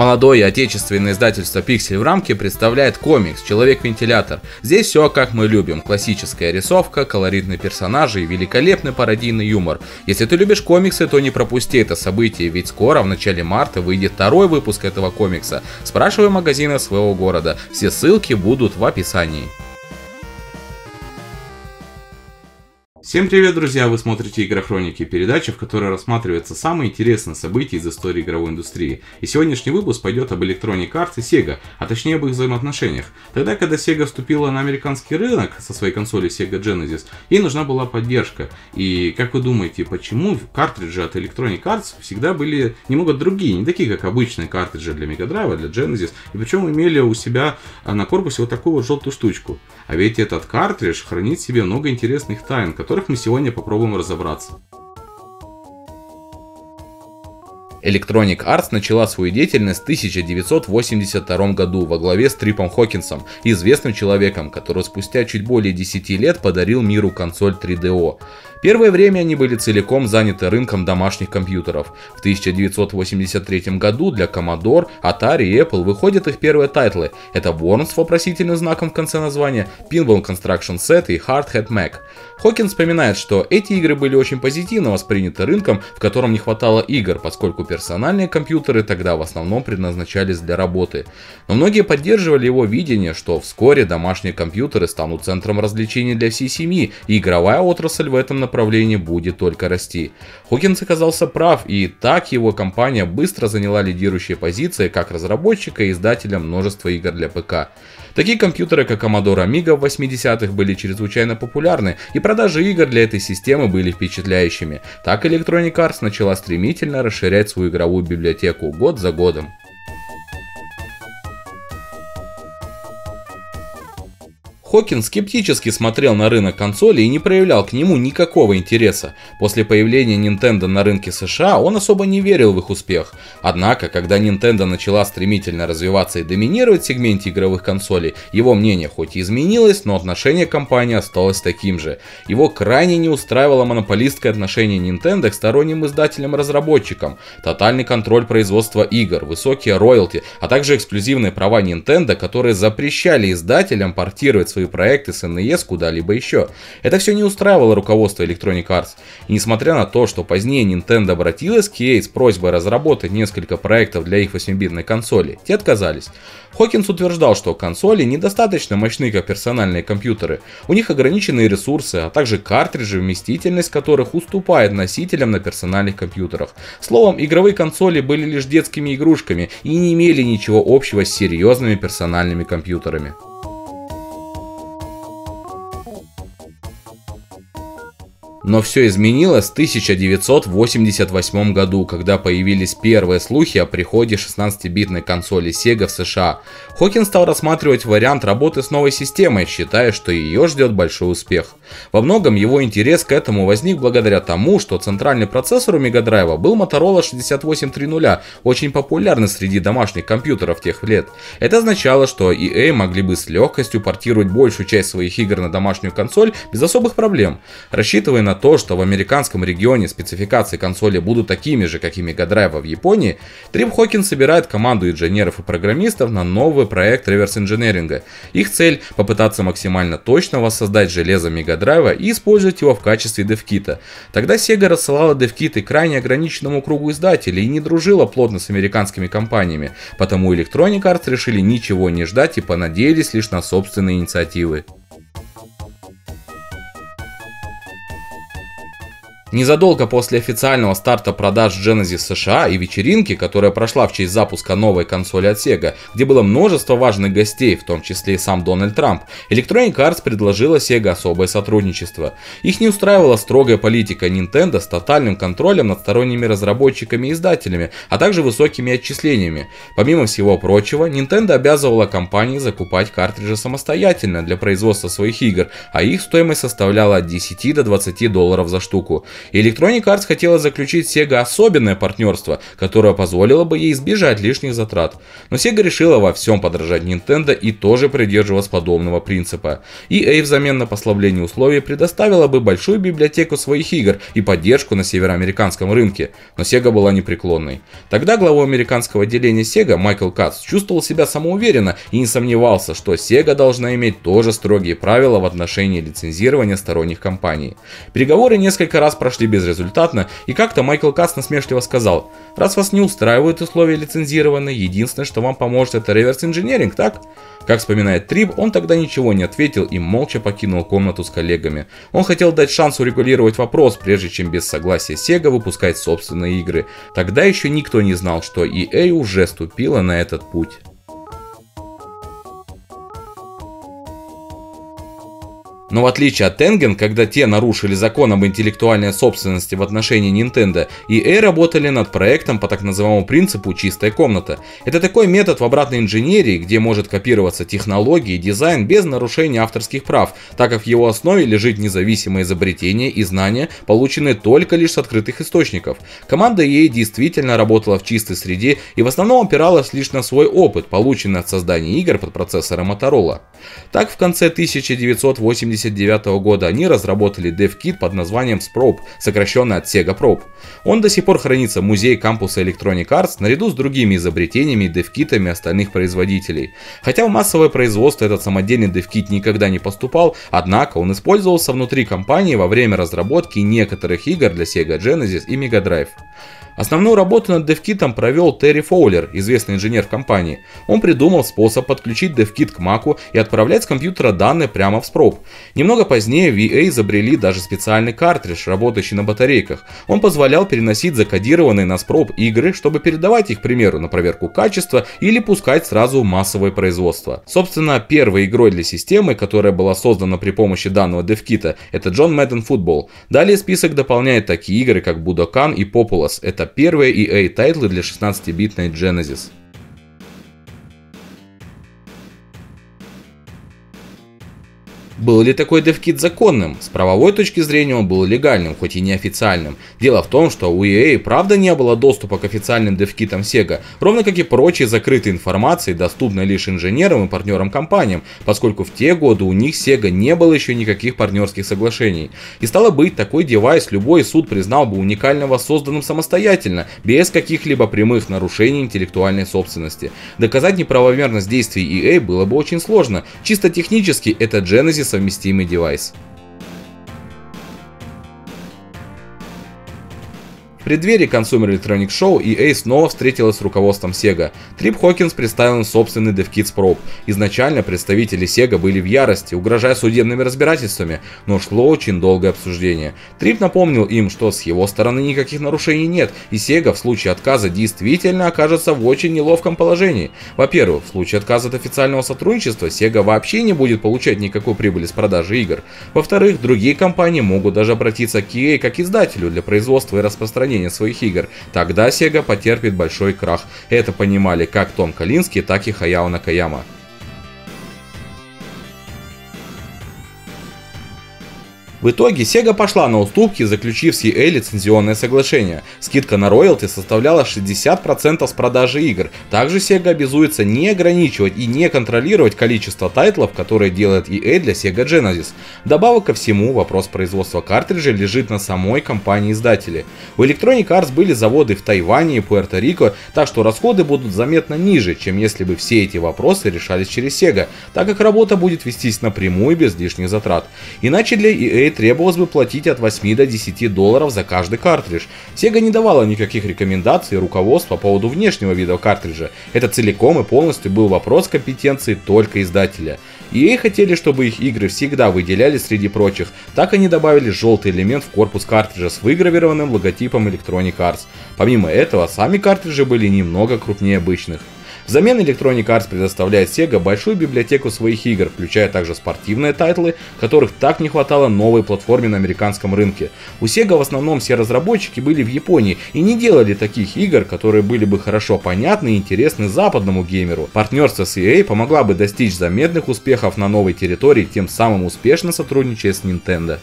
Молодое отечественное издательство «Пиксель в рамке» представляет комикс «Человек-вентилятор». Здесь все, как мы любим. Классическая рисовка, колоритные персонажи и великолепный пародийный юмор. Если ты любишь комиксы, то не пропусти это событие, ведь скоро, в начале марта, выйдет второй выпуск этого комикса. Спрашивай магазины своего города. Все ссылки будут в описании. Всем привет, друзья! Вы смотрите «Игра хроники», передача, в которой рассматриваются самые интересные события из истории игровой индустрии. И сегодняшний выпуск пойдет об Electronic Arts и Sega, а точнее об их взаимоотношениях. Тогда, когда Sega вступила на американский рынок со своей консоли Sega Genesis, ей нужна была поддержка. И как вы думаете, почему картриджи от Electronic Arts всегда были немного другие, не такие, как обычные картриджи для Mega Drive, для Genesis, и причем имели у себя на корпусе вот такую вот желтую штучку? А ведь этот картридж хранит в себе много интересных тайн, которые мы сегодня попробуем разобраться. Electronic Arts начала свою деятельность в 1982 году во главе с Трипом Хокинсом, известным человеком, который спустя чуть более 10 лет подарил миру консоль 3DO. Первое время они были целиком заняты рынком домашних компьютеров. В 1983 году для Commodore, Atari и Apple выходят их первые тайтлы. Это Warps с вопросительным знаком в конце названия, Pinball Construction Set и Hard Hat Mac. Хокинс вспоминает, что эти игры были очень позитивно восприняты рынком, в котором не хватало игр, поскольку персональные компьютеры тогда в основном предназначались для работы. Но многие поддерживали его видение, что вскоре домашние компьютеры станут центром развлечений для всей семьи, и игровая отрасль в этом направлении будет только расти. Хокинс оказался прав, и так его компания быстро заняла лидирующие позиции как разработчика и издателя множества игр для ПК. Такие компьютеры, как Commodore Amiga в 80-х, были чрезвычайно популярны, и продажи игр для этой системы были впечатляющими. Так Electronic Arts начала стремительно расширять свою игровую библиотеку год за годом. Хокинс скептически смотрел на рынок консолей и не проявлял к нему никакого интереса. После появления Nintendo на рынке США он особо не верил в их успех. Однако, когда Nintendo начала стремительно развиваться и доминировать в сегменте игровых консолей, его мнение хоть и изменилось, но отношение компании осталось таким же. Его крайне не устраивало монополистское отношение Nintendo к сторонним издателям-разработчикам, тотальный контроль производства игр, высокие роялти, а также эксклюзивные права Nintendo, которые запрещали издателям портировать свои проекты с NES куда-либо еще. Это все не устраивало руководство Electronic Arts. И несмотря на то, что позднее Nintendo обратилась к EA с просьбой разработать несколько проектов для их 8-битной консоли, те отказались. Хокинс утверждал, что консоли недостаточно мощны, как персональные компьютеры. У них ограниченные ресурсы, а также картриджи, вместительность которых уступает носителям на персональных компьютерах. Словом, игровые консоли были лишь детскими игрушками и не имели ничего общего с серьезными персональными компьютерами. Но все изменилось в 1988 году, когда появились первые слухи о приходе 16-битной консоли Sega в США. Хокинс стал рассматривать вариант работы с новой системой, считая, что ее ждет большой успех. Во многом его интерес к этому возник благодаря тому, что центральный процессор у Mega Drive был Motorola 68300, очень популярный среди домашних компьютеров тех лет. Это означало, что EA могли бы с легкостью портировать большую часть своих игр на домашнюю консоль без особых проблем. Рассчитывая на то, что в американском регионе спецификации консоли будут такими же, как и Mega Drive в Японии, Трип Хокинс собирает команду инженеров и программистов на новый проект реверс-инженеринга. Их цель – попытаться максимально точно воссоздать железо Mega Drive и использовать его в качестве девкита. Тогда Sega рассылала девкиты крайне ограниченному кругу издателей и не дружила плотно с американскими компаниями, потому Electronic Arts решили ничего не ждать и понадеялись лишь на собственные инициативы. Незадолго после официального старта продаж Genesis США и вечеринки, которая прошла в честь запуска новой консоли от Sega, где было множество важных гостей, в том числе и сам Дональд Трамп, Electronic Arts предложила Sega особое сотрудничество. Их не устраивала строгая политика Nintendo с тотальным контролем над сторонними разработчиками и издателями, а также высокими отчислениями. Помимо всего прочего, Nintendo обязывала компании закупать картриджи самостоятельно для производства своих игр, а их стоимость составляла от 10 до $20 за штуку. Electronic Arts хотела заключить с Sega особенное партнерство, которое позволило бы ей избежать лишних затрат. Но Sega решила во всем подражать Nintendo и тоже придерживалась подобного принципа. EA взамен на послабление условий предоставила бы большую библиотеку своих игр и поддержку на североамериканском рынке, но Sega была непреклонной. Тогда главой американского отделения Sega Майкл Кац чувствовал себя самоуверенно и не сомневался, что Sega должна иметь тоже строгие правила в отношении лицензирования сторонних компаний. Переговоры несколько раз прошли безрезультатно, и как-то Майкл Кац насмешливо сказал: «Раз вас не устраивают условия лицензирования, единственное, что вам поможет, это реверс-инжиниринг, так?» Как вспоминает Трип, он тогда ничего не ответил и молча покинул комнату с коллегами. Он хотел дать шанс урегулировать вопрос, прежде чем без согласия Sega выпускать собственные игры. Тогда еще никто не знал, что EA уже ступила на этот путь. Но в отличие от Tengen, когда те нарушили закон об интеллектуальной собственности в отношении Nintendo, EA работали над проектом по так называемому принципу «чистая комната». Это такой метод в обратной инженерии, где может копироваться технологии и дизайн без нарушения авторских прав, так как в его основе лежит независимое изобретение и знания, полученные только лишь с открытых источников. Команда EA действительно работала в чистой среде и в основном опиралась лишь на свой опыт, полученный от создания игр под процессором Motorola. Так, в конце 1989 года они разработали DevKit под названием Sprobe, сокращенно от Sega Probe. Он до сих пор хранится в музее кампуса Electronic Arts наряду с другими изобретениями и DevKit'ами остальных производителей. Хотя в массовое производство этот самодельный DevKit никогда не поступал, однако он использовался внутри компании во время разработки некоторых игр для Sega Genesis и Mega Drive. Основную работу над DevKit'ом провел Терри Фоулер, известный инженер в компании. Он придумал способ подключить DevKit к Mac'у и отправлять с компьютера данные прямо в Sprobe. Немного позднее в EA изобрели даже специальный картридж, работающий на батарейках. Он позволял переносить закодированные на Sprobe игры, чтобы передавать их, к примеру, на проверку качества или пускать сразу в массовое производство. Собственно, первой игрой для системы, которая была создана при помощи данного DevKit'а, это John Madden Football. Далее список дополняет такие игры, как Budokan и Populous. Это первые EA-тайтлы для 16-битной Genesis. Был ли такой DevKit законным? С правовой точки зрения он был легальным, хоть и неофициальным. Дело в том, что у EA правда не было доступа к официальным DevKit'ам Sega, ровно как и прочей закрытой информации, доступной лишь инженерам и партнерам компаниям, поскольку в те годы у них Sega не было еще никаких партнерских соглашений. И стало быть, такой девайс любой суд признал бы уникального созданным самостоятельно, без каких-либо прямых нарушений интеллектуальной собственности. Доказать неправомерность действий EA было бы очень сложно. Чисто технически это Genesis совместимый девайс. В преддверии Consumer Electronics Show EA снова встретилась с руководством Sega. Трип Хокинс представил им собственный DevKit Sprobe. Изначально представители Sega были в ярости, угрожая судебными разбирательствами, но шло очень долгое обсуждение. Трип напомнил им, что с его стороны никаких нарушений нет, и Sega в случае отказа действительно окажется в очень неловком положении. Во-первых, в случае отказа от официального сотрудничества Sega вообще не будет получать никакой прибыли с продажи игр. Во-вторых, другие компании могут даже обратиться к EA как издателю для производства и распространения своих игр. Тогда Sega потерпит большой крах. Это понимали как Том Калинский, так и Хаяо Накаяма. В итоге Sega пошла на уступки, заключив с EA лицензионное соглашение. Скидка на роялти составляла 60% с продажи игр. Также Sega обязуется не ограничивать и не контролировать количество тайтлов, которые делает EA для Sega Genesis. Добавок ко всему, вопрос производства картриджей лежит на самой компании-издателе. У Electronic Arts были заводы в Тайване и Пуэрто-Рико, так что расходы будут заметно ниже, чем если бы все эти вопросы решались через Sega, так как работа будет вестись напрямую без лишних затрат. Иначе для EA требовалось бы платить от 8 до 10 долларов за каждый картридж. Sega не давала никаких рекомендаций и руководства по поводу внешнего вида картриджа. Это целиком и полностью был вопрос компетенции только издателя. EA хотели, чтобы их игры всегда выделялись среди прочих, так они добавили желтый элемент в корпус картриджа с выгравированным логотипом Electronic Arts. Помимо этого, сами картриджи были немного крупнее обычных. Взамен Electronic Arts предоставляет Sega большую библиотеку своих игр, включая также спортивные тайтлы, которых так не хватало новой платформе на американском рынке. У Sega в основном все разработчики были в Японии и не делали таких игр, которые были бы хорошо понятны и интересны западному геймеру. Партнерство с EA помогло бы достичь заметных успехов на новой территории, тем самым успешно сотрудничая с Nintendo.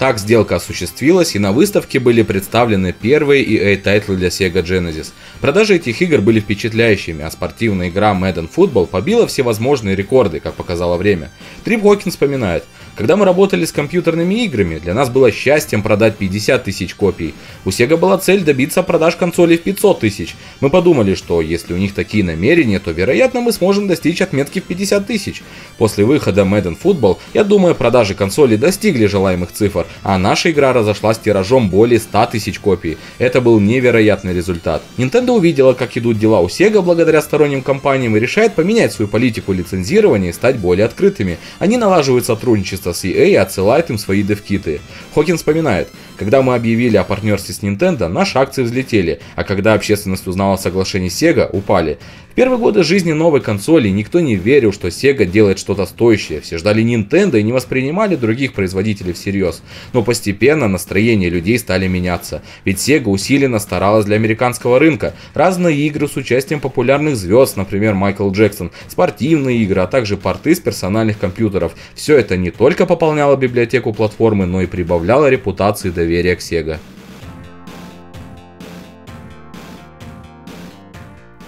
Так сделка осуществилась, и на выставке были представлены первые EA-тайтлы для Sega Genesis. Продажи этих игр были впечатляющими, а спортивная игра Madden Football побила всевозможные рекорды, как показало время. Трип Хокинс вспоминает: когда мы работали с компьютерными играми, для нас было счастьем продать 50 тысяч копий. У Sega была цель добиться продаж консолей в 500 тысяч. Мы подумали, что если у них такие намерения, то вероятно мы сможем достичь отметки в 50 тысяч. После выхода Madden Football, я думаю, продажи консолей достигли желаемых цифр, а наша игра разошлась тиражом более 100 тысяч копий. Это был невероятный результат. Nintendo увидела, как идут дела у Sega благодаря сторонним компаниям, и решает поменять свою политику лицензирования и стать более открытыми. Они налаживают сотрудничество с EA и отсылает им свои девкиты. Хокин вспоминает: когда мы объявили о партнерстве с Nintendo, наши акции взлетели, а когда общественность узнала о соглашении Sega, упали. В первые годы жизни новой консоли никто не верил, что Sega делает что-то стоящее, все ждали Nintendo и не воспринимали других производителей всерьез. Но постепенно настроения людей стали меняться, ведь Sega усиленно старалась для американского рынка. Разные игры с участием популярных звезд, например, Майкл Джексон, спортивные игры, а также порты с персональных компьютеров. Все это не только пополняла библиотеку платформы, но и прибавляла репутации и доверия к Sega.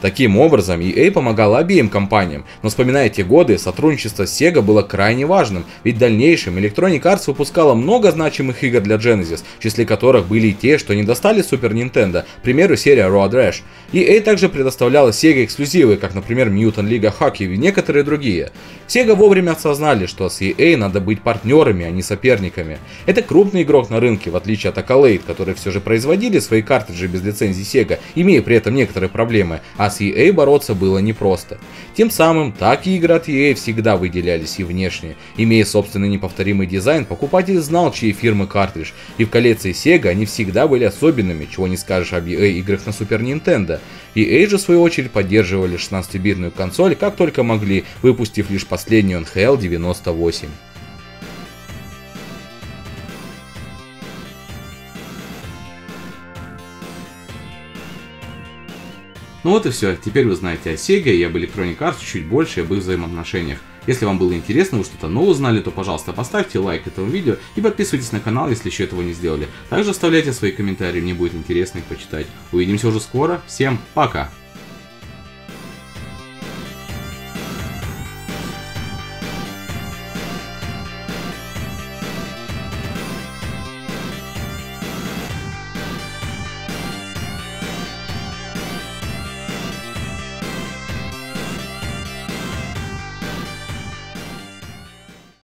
Таким образом, EA помогала обеим компаниям, но вспоминая те годы, сотрудничество с Sega было крайне важным, ведь в дальнейшем Electronic Arts выпускала много значимых игр для Genesis, в числе которых были и те, что не достали Super Nintendo, к примеру, серия Road Rash. EA также предоставляла Sega эксклюзивы, как, например, Newton League Hockey и некоторые другие. Sega вовремя осознали, что с EA надо быть партнерами, а не соперниками. Это крупный игрок на рынке, в отличие от Accolade, которые все же производили свои картриджи без лицензии Sega, имея при этом некоторые проблемы, а с EA бороться было непросто. Тем самым, так и игры от EA всегда выделялись и внешне. Имея собственный неповторимый дизайн, покупатель знал, чьей фирмы картридж, и в коллекции Sega они всегда были особенными, чего не скажешь об EA играх на Super Nintendo. EA же в свою очередь поддерживали 16-битную консоль как только могли, выпустив лишь последнюю NHL 98. Ну вот и все, теперь вы знаете о Sega и об Electronic Arts чуть больше и об их взаимоотношениях. Если вам было интересно, вы что-то новое узнали, то, пожалуйста, поставьте лайк этому видео и подписывайтесь на канал, если еще этого не сделали. Также оставляйте свои комментарии, мне будет интересно их почитать. Увидимся уже скоро, всем пока!